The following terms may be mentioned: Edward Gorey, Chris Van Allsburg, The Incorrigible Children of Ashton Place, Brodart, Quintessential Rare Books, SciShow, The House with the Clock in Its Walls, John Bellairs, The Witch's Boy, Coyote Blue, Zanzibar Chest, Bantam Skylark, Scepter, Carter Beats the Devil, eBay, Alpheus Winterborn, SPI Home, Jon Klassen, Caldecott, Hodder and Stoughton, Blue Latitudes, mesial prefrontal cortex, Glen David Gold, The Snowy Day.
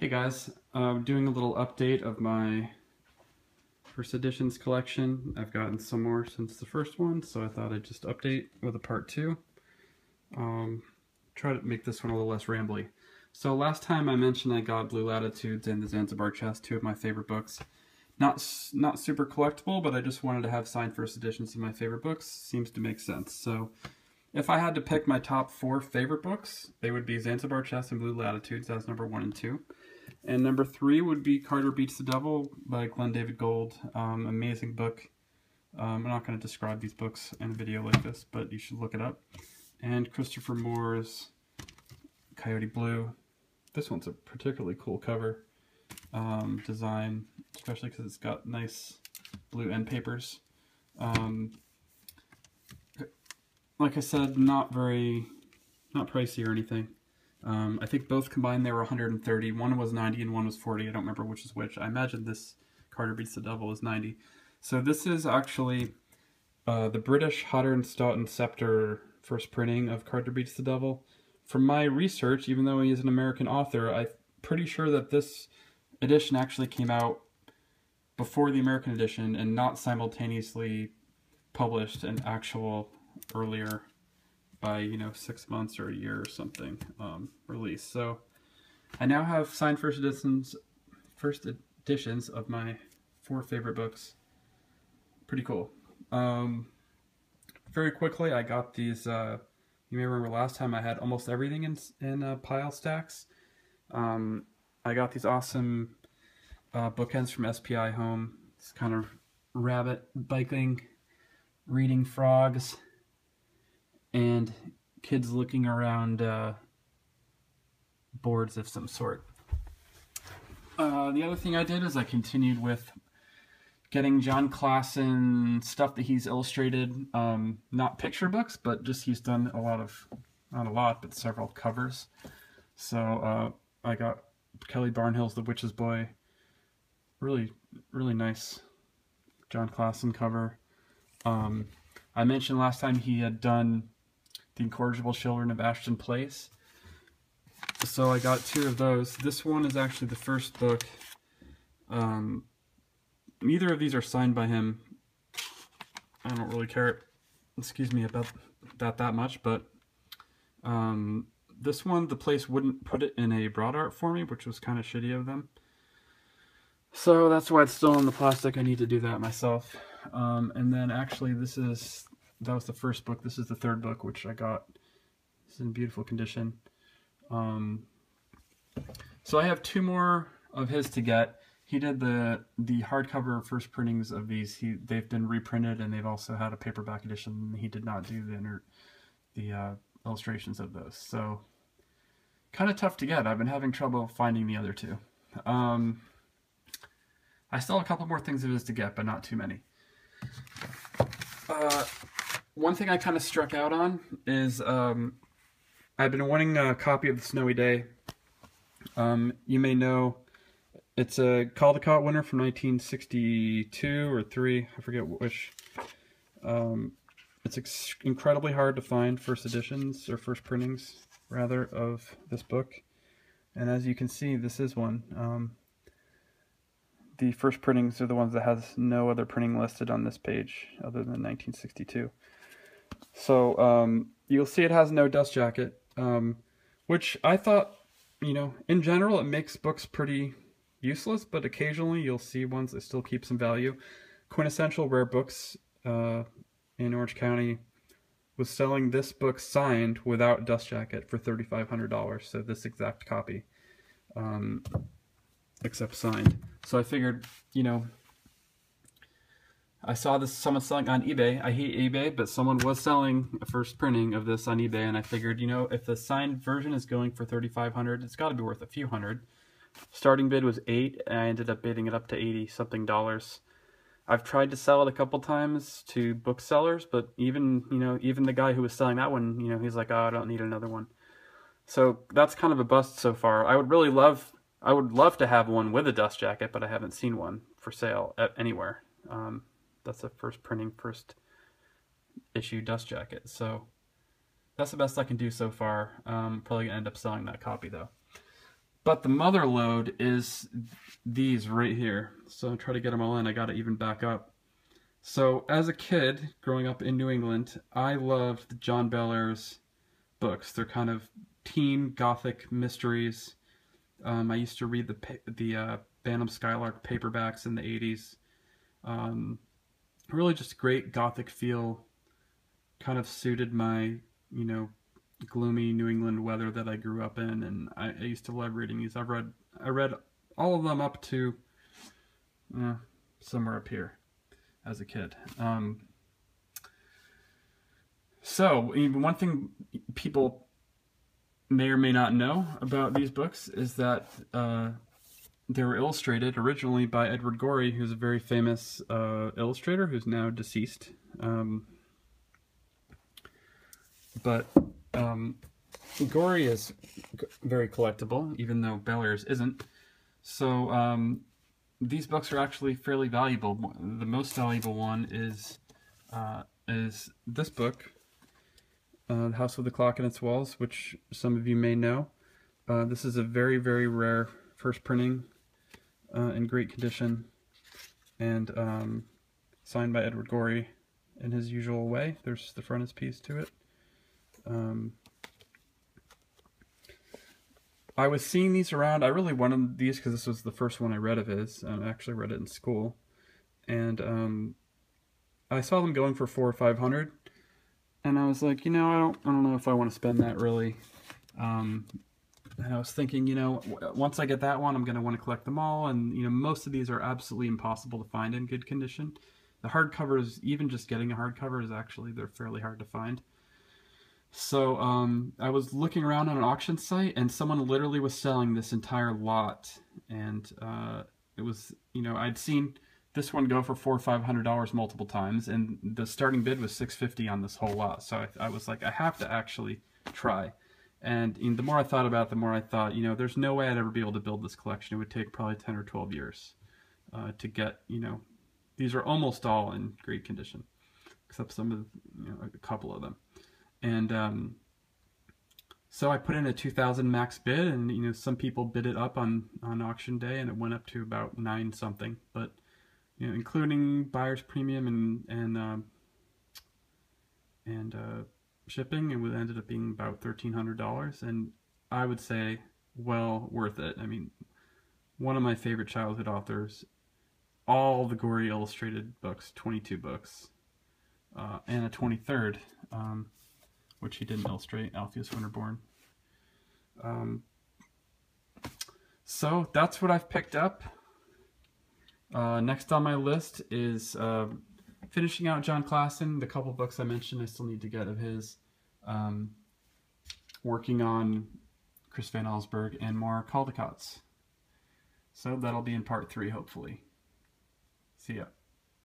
Hey guys, I'm doing a little update of my first editions collection. I've gotten some more since the first one, so I thought I'd just update with a part two. Try to make this one a little less rambly. So last time I mentioned I got Blue Latitudes and the Zanzibar Chest, two of my favorite books. Not super collectible, but I just wanted to have signed first editions of my favorite books. Seems to make sense. So if I had to pick my top four favorite books, they would be Zanzibar Chest and Blue Latitudes as number 1 and 2. And number 3 would be Carter Beats the Devil by Glen David Gold. Amazing book. I'm not going to describe these books in a video like this, but you should look it up. And Christopher Moore's Coyote Blue. This one's a particularly cool cover design, especially because it's got nice blue end papers. Like I said, not pricey or anything. I think both combined they were 130. One was 90 and one was 40. I don't remember which is which. I imagine this Carter Beats the Devil is 90. So this is actually the British Hodder and Stoughton Scepter first printing of Carter Beats the Devil. From my research, even though he is an American author, I'm pretty sure that this edition actually came out before the American edition and not simultaneously published an actual earlier by, you know, 6 months or a year or something release. So I now have signed first editions of my 4 favorite books. Pretty cool. Very quickly, I got these. You may remember last time I had almost everything in pile stacks. I got these awesome bookends from SPI Home. It's kind of rabbit biking, reading frogs, and kids looking around boards of some sort. The other thing I did is I continued with getting Jon Klassen stuff that he's illustrated, not picture books, but just he's done not a lot, but several covers. So I got Kelly Barnhill's The Witch's Boy, really nice Jon Klassen cover. I mentioned last time he had done The Incorrigible Children of Ashton Place. So I got 2 of those. This one is actually the first book. Neither of these are signed by him. I don't really care, excuse me, about that much, but this one, the place wouldn't put it in a Brodart for me, which was kind of shitty of them. So that's why it's still in the plastic. I need to do that myself. And then actually that was the first book. This is the 3rd book, which I got. It's in beautiful condition. So I have 2 more of his to get. He did the hardcover first printings of these. They've been reprinted, and they've also had a paperback edition. He did not do the illustrations of those. So kind of tough to get. I've been having trouble finding the other 2. I still have a couple more things of his to get, but not too many. One thing I kind of struck out on is I've been wanting a copy of The Snowy Day. You may know it's a Caldecott winner from 1962 or 3, I forget which. It's incredibly hard to find first editions, or first printings rather, of this book. And as you can see, this is one. The first printings are the ones that has no other printing listed on this page other than 1962. So you'll see it has no dust jacket, which I thought, you know, in general it makes books pretty useless, but occasionally you'll see ones that still keep some value. Quintessential Rare Books in Orange County was selling this book signed without dust jacket for $3,500, so this exact copy, except signed. So I figured, you know, I saw this, someone selling on eBay. I hate eBay, but someone was selling a first printing of this on eBay, and I figured, you know, if the signed version is going for $3,500, it's got to be worth a few hundred. Starting bid was $8, and I ended up bidding it up to $80-something. I've tried to sell it a couple times to booksellers, but even, you know, even the guy who was selling that one, you know, he's like, oh, I don't need another one. So that's kind of a bust so far. I would love to have one with a dust jacket, but I haven't seen one for sale anywhere. That's a first printing, first issue dust jacket. So that's the best I can do so far. Probably gonna end up selling that copy though. But the mother lode is these right here. So I try to get them all in. I got to even back up. So as a kid growing up in New England, I loved the John Bellairs books. They're kind of teen gothic mysteries. I used to read the Bantam Skylark paperbacks in the 80s. Really just great gothic feel. Kind of suited my, you know, gloomy New England weather that I grew up in, and I used to love reading these. I read all of them up to somewhere up here as a kid. So one thing people may or may not know about these books is that they were illustrated originally by Edward Gorey, who's a very famous illustrator who's now deceased. But Gorey is very collectible, even though Bellairs isn't. So these books are actually fairly valuable. The most valuable one is this book, The House with the Clock in Its Walls, which some of you may know. This is a very, very rare first printing in great condition, and signed by Edward Gorey in his usual way. There's the frontispiece to it. I was seeing these around. I really wanted these because this was the first one I read of his, and I actually read it in school. And I saw them going for $400 or $500, and I was like, you know, I don't know if I want to spend that really. And I was thinking, you know, once I get that one, I'm going to want to collect them all. And you know, most of these are absolutely impossible to find in good condition. The hardcovers, even just getting a hardcover, is actually they're fairly hard to find. So I was looking around on an auction site, and someone literally was selling this entire lot. And it was, you know, I'd seen this one go for $400 or $500 multiple times, and the starting bid was $650 on this whole lot. So I was like, I have to actually try. And the more I thought about it, the more I thought, you know, there's no way I'd ever be able to build this collection. It would take probably 10 or 12 years to get, you know, these are almost all in great condition, except some of, you know, a couple of them. And so I put in a 2,000 max bid, and you know, some people bid it up on auction day, and it went up to about 9 something. But you know, including buyer's premium and shipping, it would ended up being about $1,300, and I would say well worth it. I mean, one of my favorite childhood authors, all the Gorey illustrated books, 22 books, and a 23rd. Which he didn't illustrate, Alpheus Winterborn. So that's what I've picked up. Next on my list is finishing out Jon Klassen. The couple books I mentioned I still need to get of his. Working on Chris Van Allsburg and more Caldecotts. So that'll be in part 3, hopefully. See ya.